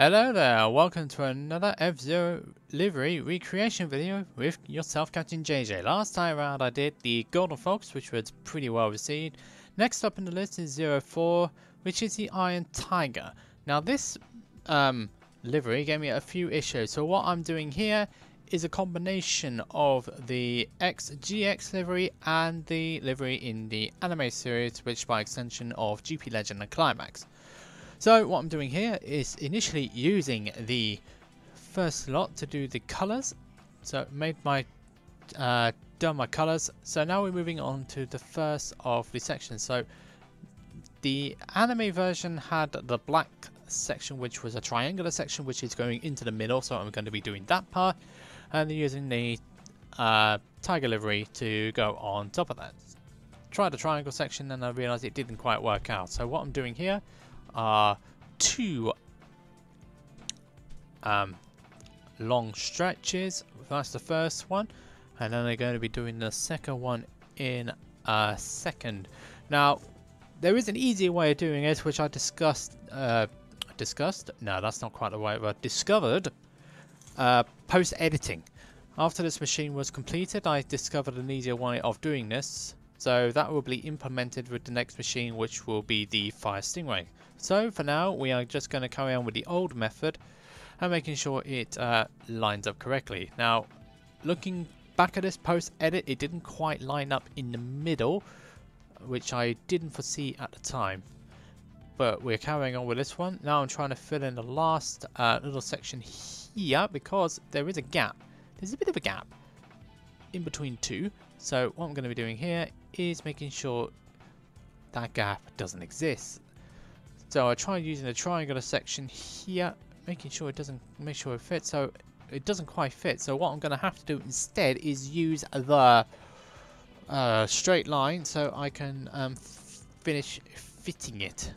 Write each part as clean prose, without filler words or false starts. Hello there, welcome to another F-Zero livery recreation video with yourself, Captain JJ. Last time around I did the Golden Fox, which was pretty well received. Next up in the list is Zero 4, which is the Iron Tiger. Now this livery gave me a few issues, so what I'm doing here is a combination of the XGX livery and the livery in the anime series, which by extension of GP Legend and Climax. So what I'm doing here is initially using the first lot to do the colours. So done my colours. So now we're moving on to the first of the sections. So the anime version had the black section, which was a triangular section, which is going into the middle. So I'm going to be doing that part and then using the tiger livery to go on top of that. Tried the triangle section and I realised it didn't quite work out. So what I'm doing here are two long stretches. That's the first one, and then they're going to be doing the second one in a second. Now there is an easier way of doing this, which I discovered post editing. After this machine was completed, I discovered an easier way of doing this. So that will be implemented with the next machine, which will be the Fire Stingray. So for now, we are just going to carry on with the old method and making sure it lines up correctly. Now, looking back at this post-edit, it didn't quite line up in the middle, which I didn't foresee at the time. But we're carrying on with this one. Now I'm trying to fill in the last little section here because there is a gap. There's a bit of a gap in between two. So what I'm going to be doing here is making sure that gap doesn't exist. So I tried using the triangular section here, making sure it doesn't, make sure it fits. So it doesn't quite fit. So what I'm going to have to do instead is use the straight line so I can finish fitting it.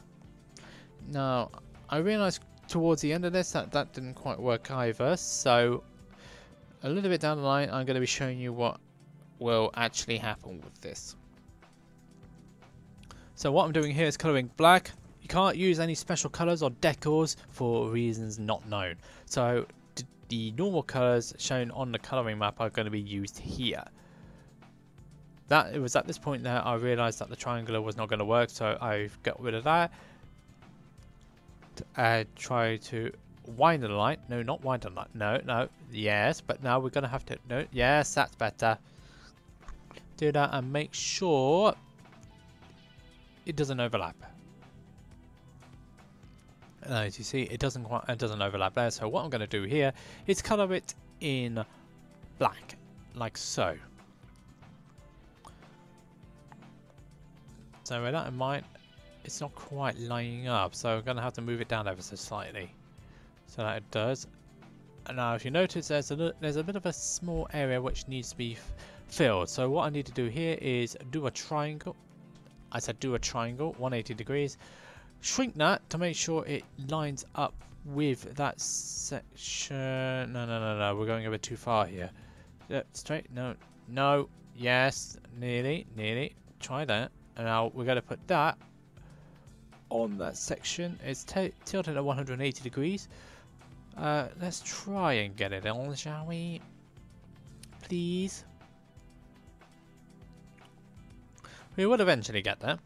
Now I realized towards the end of this that that didn't quite work either. So a little bit down the line, I'm going to be showing you what will actually happen with this. So what I'm doing here is colouring black. You can't use any special colours or decors for reasons not known. So the normal colours shown on the colouring map are going to be used here. That, it was at this point that I realised that the triangular was not going to work, so I've got rid of that. I try to wind the line. No, not wind the line. No. Yes, but now we're going to have to... No, yes, that's better. Do that and make sure it doesn't overlap. And as you see, it doesn't overlap there. So what I'm going to do here is color it in black, like so. So with that in mind, it's not quite lining up. So I'm going to have to move it down ever so slightly, so that it does. And now, if you notice, there's a bit of a small area which needs to be filled. So what I need to do here is do a triangle. I said do a triangle, 180 degrees. Shrink that to make sure it lines up with that section. No. We're going a bit too far here. Straight. No. Yes. Nearly. Try that. And now we're going to put that on that section. It's tilted at 180 degrees. Let's try and get it on, shall we? Please. We will eventually get there.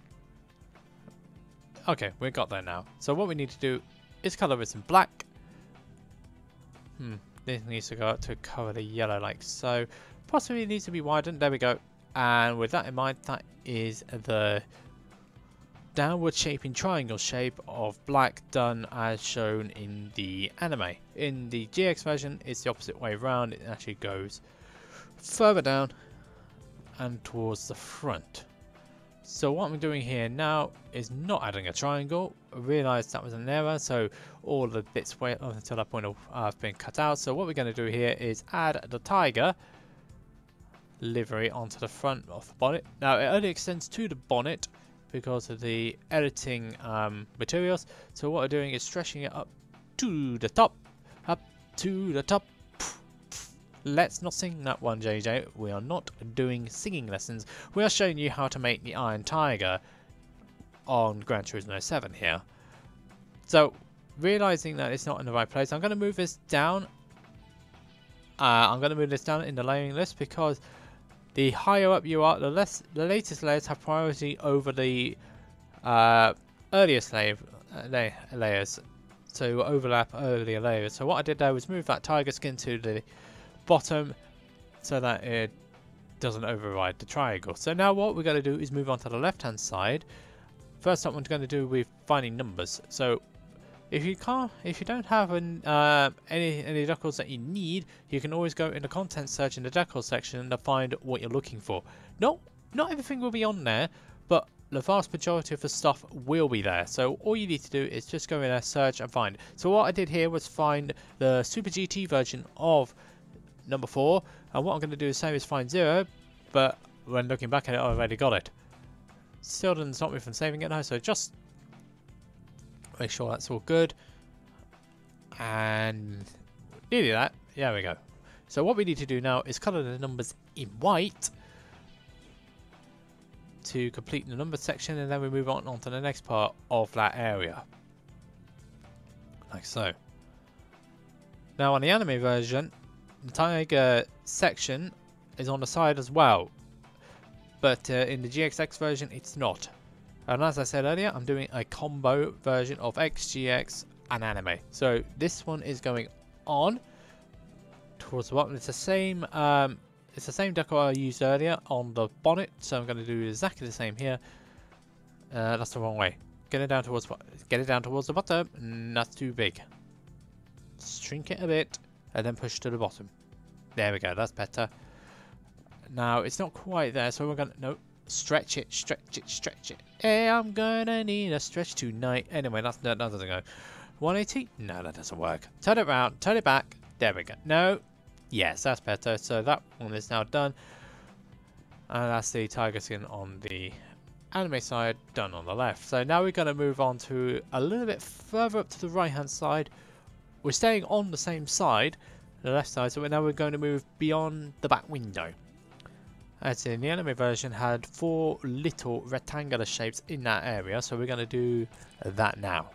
Okay, we got there now. So what we need to do is colour this in black. This needs to go up to cover the yellow like so. Possibly it needs to be widened. There we go. And with that in mind, that is the downward shaping triangle shape of black done as shown in the anime. In the GX version, it's the opposite way around. It actually goes further down and towards the front. So what I'm doing here now is not adding a triangle. I realised that was an error, so all the bits went up until that point have been cut out. So what we're going to do here is add the tiger livery onto the front of the bonnet. Now it only extends to the bonnet because of the editing materials. So what we're doing is stretching it up to the top. Let's not sing that one, JJ. We are not doing singing lessons. We are showing you how to make the Iron Tiger on Gran Turismo 7 here. So realizing that it's not in the right place, I'm going to move this down. I'm going to move this down in the layering list, because the higher up you are, the latest layers have priority over the earliest layers to overlap earlier layers. So what I did there was move that tiger skin to the bottom so that it doesn't override the triangle. So now what we're going to do is move on to the left hand side. First up, what we're going to do with finding numbers. So if you don't have any decals that you need, you can always go in the content search in the decal section to find what you're looking for. Not everything will be on there, but the vast majority of the stuff will be there. So all you need to do is just go in there, search, and find. So what I did here was find the Super GT version of number 4, and what I'm going to do is same as find 0, but when looking back at it, I already got it. Still doesn't stop me from saving it now, so just make sure that's all good. And nearly that. There we go. So what we need to do now is colour the numbers in white to complete the number section, and then we move on to the next part of that area. Like so. Now on the anime version, the tiger section is on the side as well. But in the GXX version, it's not. And as I said earlier, I'm doing a combo version of XGX and anime. So this one is going on towards the bottom. It's the same decor I used earlier on the bonnet, so I'm going to do exactly the same here. That's the wrong way. Get it down towards the bottom. Not too big. Shrink it a bit, and then push to the bottom. There we go. That's better. Now it's not quite there, so we're going to stretch it. Hey, I'm gonna need a stretch tonight. Anyway, that doesn't go. 180? No, that doesn't work. Turn it round, turn it back. There we go. No. Yes, that's better. So that one is now done. And that's the tiger skin on the anime side, done on the left. So now we're gonna move on to a little bit further up to the right hand side. We're staying on the same side, the left side, so now we're going to move beyond the back window. As in the anime version had 4 little rectangular shapes in that area, so we're going to do that now.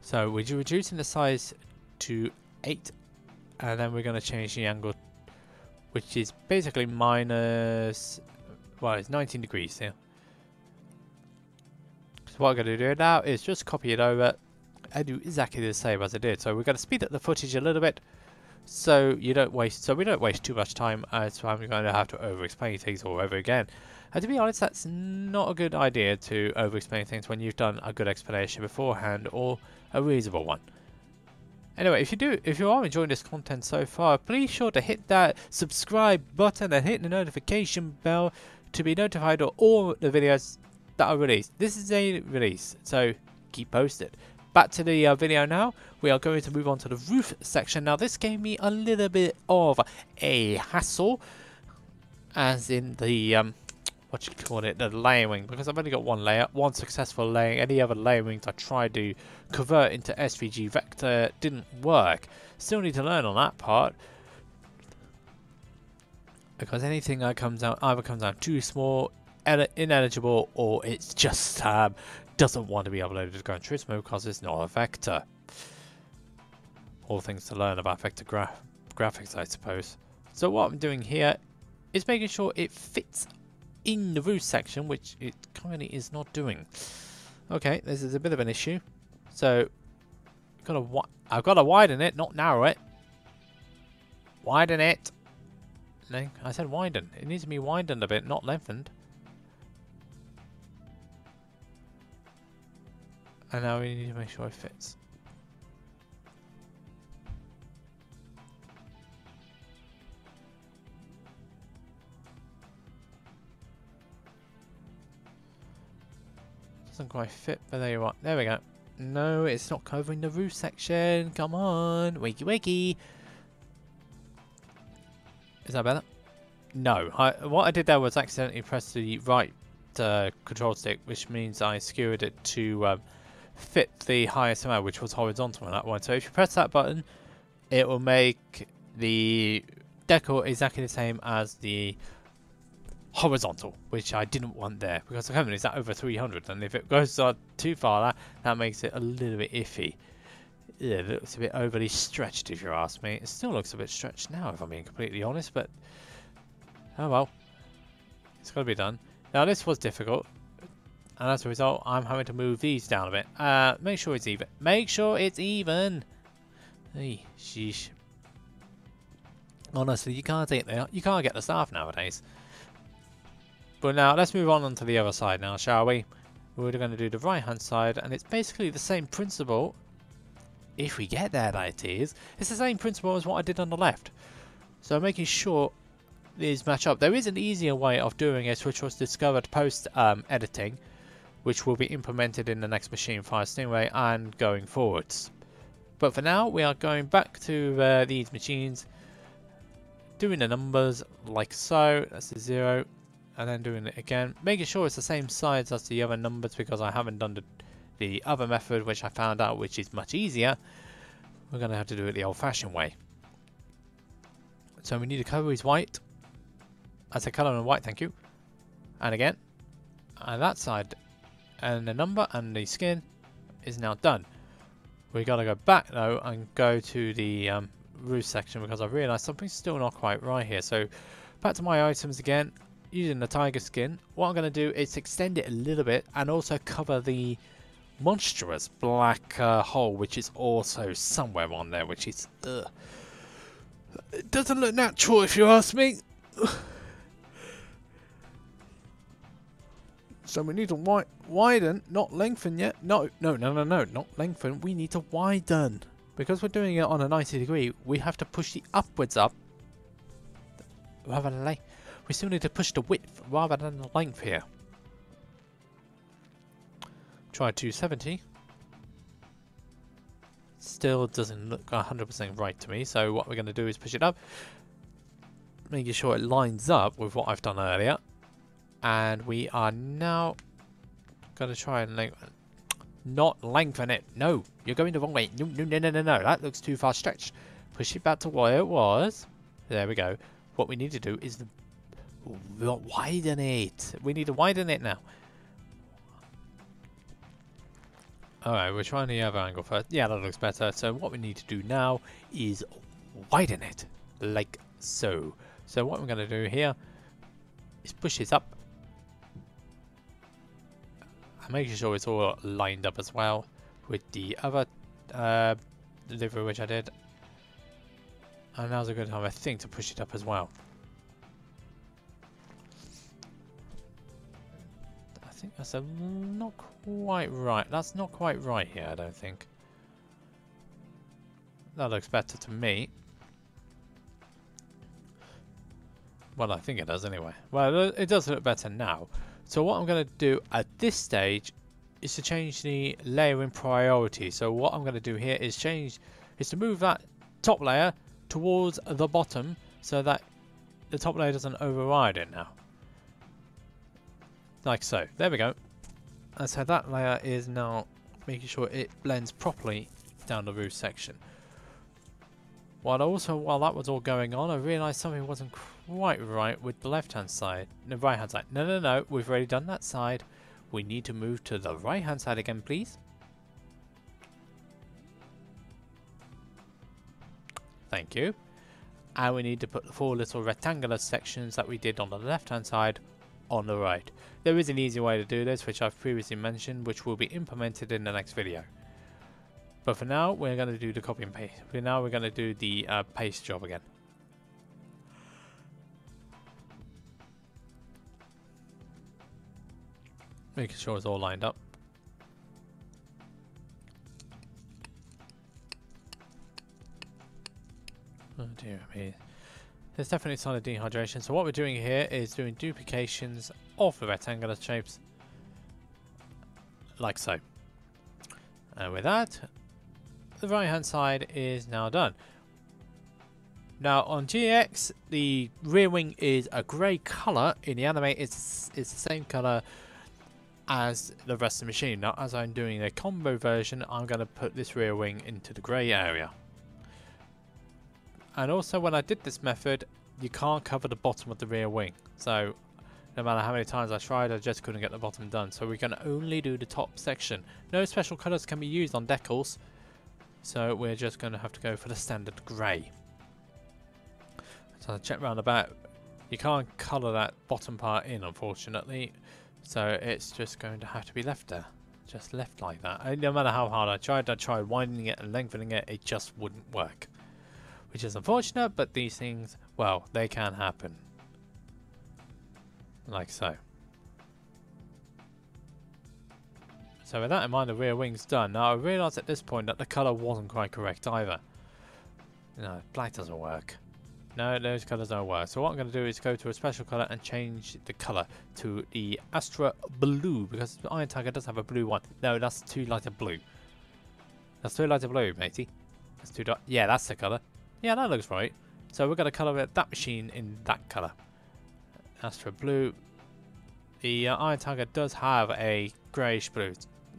So we're reducing the size to 8, and then we're going to change the angle, which is basically minus, well, it's 19 degrees here. So what I'm going to do now is just copy it over and do exactly the same as I did. So we're going to speed up the footage a little bit, so we don't waste too much time, so I'm going to have to over-explain things all over again. And to be honest, that's not a good idea, to over-explain things when you've done a good explanation beforehand, or a reasonable one. Anyway, if you are enjoying this content so far, please sure to hit that subscribe button and hit the notification bell to be notified of all the videos that are released. This is a release, so keep posted. Back to the video now. We are going to move on to the roof section. Now this gave me a little bit of a hassle, as in the, the layering, because I've only got one successful layering. Any other layerings I tried to convert into SVG vector didn't work. Still need to learn on that part, because anything that comes out either comes out too small, ineligible, or it's just doesn't want to be uploaded to Gran Turismo because it's not a vector. All things to learn about vector graphics, I suppose. So what I'm doing here is making sure it fits in the roof section, which it currently is not doing. Okay, this is a bit of an issue. So I've got to widen it, not narrow it. Widen it. No, I said widen. It needs to be widened a bit, not lengthened. And now we need to make sure it fits. Doesn't quite fit, but there you are. There we go. No, it's not covering the roof section. Come on. Wakey wakey. Is that better? No. What I did there was accidentally press the right control stick, which means I skewered it to fit the highest amount, which was horizontal on that one. So if you press that button, it will make the decor exactly the same as the horizontal, which I didn't want there, because the camera is at over 300, and if it goes too far, that makes it a little bit iffy. Yeah, it looks a bit overly stretched, if you ask me. It still looks a bit stretched now, if I'm being completely honest, but oh well, it's got to be done. Now this was difficult, and as a result, I'm having to move these down a bit. Make sure it's even. Make sure it's even. Hey, sheesh. Honestly, you can't get there. You can't get the staff nowadays. But now let's move on to the other side now, shall we? We're going to do the right-hand side, and it's basically the same principle. If we get there, that is. It's the same principle as what I did on the left. So making sure these match up. There is an easier way of doing it, which was discovered post editing, which will be implemented in the next machine, Fire Stingray, and going forwards. But for now, we are going back to these machines, doing the numbers like so. That's the 0, and then doing it again, making sure it's the same size as the other numbers, because I haven't done the other method, which I found out, which is much easier. We're going to have to do it the old-fashioned way. So we need a color is white. I said color and white, thank you. And again, and that side, and the number and the skin is now done. We got to go back though and go to the roof section, because I realized something's still not quite right here. So back to my items again, using the tiger skin. What I'm going to do is extend it a little bit and also cover the monstrous black hole, which is also somewhere on there, which is it doesn't look natural, if you ask me. So we need to widen, not lengthen yet. No, not lengthen. We need to widen. Because we're doing it on a 90 degree, we have to push the upwards up. Rather than length. We still need to push the width rather than the length here. Try 270. Still doesn't look 100% right to me, so what we're going to do is push it up, making sure it lines up with what I've done earlier, and we are now going to try and lengthen, not lengthen it. No, you're going the wrong way. No, that looks too far stretched. Push it back to where it was. There we go. What we need to do is widen it. We need to widen it now. Alright, we're trying the other angle first. Yeah, that looks better. So what we need to do now is widen it, like so. So what we're going to do here is push this up. I'm making sure it's all lined up as well with the other delivery, which I did. And now's a good time, I think, to push it up as well. I think that's not quite right. That's not quite right here, I don't think. That looks better to me. Well, I think it does anyway. Well, it does look better now. So what I'm going to do at this stage is to change the layering priority. So what I'm going to do here is to move that top layer towards the bottom so that the top layer doesn't override it now. Like so. There we go. And so that layer is now making sure it blends properly down the roof section. While that was all going on, I realised something wasn't quite right with the left-hand side. No, right-hand side. No. We've already done that side. We need to move to the right-hand side again, please. Thank you. And we need to put the four little rectangular sections that we did on the left-hand side on the right. There is an easy way to do this, which I've previously mentioned, which will be implemented in the next video. But for now, we're going to do the copy and paste. For now, we're going to do the paste job again. Making sure it's all lined up. Oh dear me. There's definitely sign of dehydration. So what we're doing here is doing duplications of the rectangular shapes, like so. And with that, the right-hand side is now done. Now on GX, the rear wing is a grey colour. In the anime, it's the same colour as the rest of the machine. Now, as I'm doing a combo version, I'm going to put this rear wing into the grey area. And also, when I did this method, you can't cover the bottom of the rear wing. So No matter how many times I tried, I just couldn't get the bottom done, so we can only do the top section. No special colours can be used on decals, so we're just going to have to go for the standard grey. So I check round about. You can't colour that bottom part in, unfortunately, so it's just going to have to be left there. Just left like that. No matter how hard I tried widening it and lengthening it, it just wouldn't work. Which is unfortunate, but these things, well, they can happen. Like so. So with that in mind, the rear wing's done. Now I realised at this point that the colour wasn't quite correct either. No, black doesn't work. No, those colours don't work. So what I'm going to do is go to a special colour and change the colour to the Astra Blue, because the Iron Tiger does have a blue one. No, that's too light a blue. That's too light a blue, matey. That's too dark. Yeah, that's the colour. Yeah, that looks right. So we're going to colour that machine in that colour. Astra Blue. The Iron Tiger does have a greyish blue.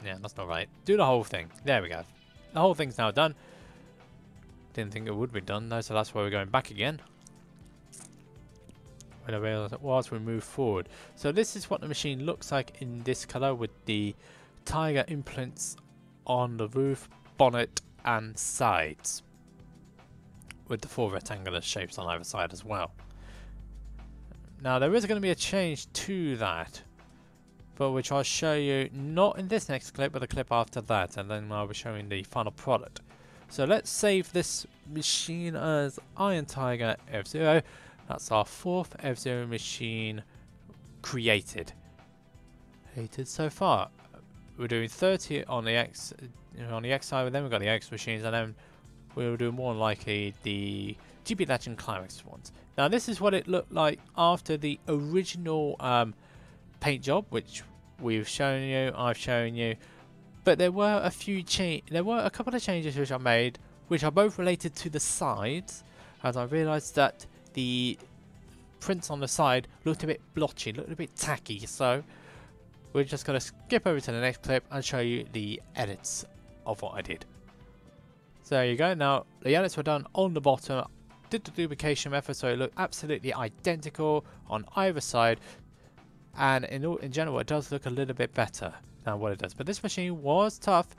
Yeah, that's not right. Do the whole thing. There we go. The whole thing's now done. Didn't think it would be done though, so that's why we're going back again. When I realised it was, we move forward. So this is what the machine looks like in this colour, with the Tiger imprints on the roof, bonnet and sides, with the four rectangular shapes on either side as well. Now there is going to be a change to that, but which I'll show you not in this next clip, but the clip after that, and then I'll be showing the final product. So let's save this machine as Iron Tiger F0. That's our fourth F0 machine created. Hated so far. We're doing 30 on the X side, but then we've got the X machines, and then we'll do more likely the GP Legend Climax ones. Now this is what it looked like after the original paint job, which we've shown you, I've shown you. But there were a few couple of changes which I made, which are both related to the sides, as I realised that the prints on the side looked a bit blotchy, looked a bit tacky. So we're just going to skip over to the next clip and show you the edits of what I did. So there you go. Now the edits were done on the bottom. Did the duplication method, so it looked absolutely identical on either side, and in general it does look a little bit better than what it does. But this machine was tough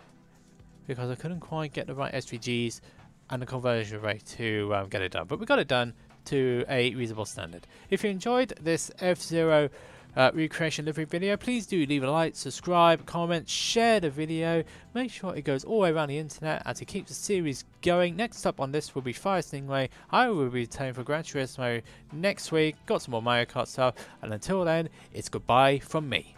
because I couldn't quite get the right SVGs and the conversion rate to get it done, but we got it done to a reasonable standard. If you enjoyed this F0 recreation livery video, please do leave a like, subscribe, comment, share the video. Make sure it goes all the way around the internet as it keeps the series going. Next up on this will be Fire Stingray. I will be returning for Gran Turismo next week. Got some more Mario Kart stuff, and until then, it's goodbye from me.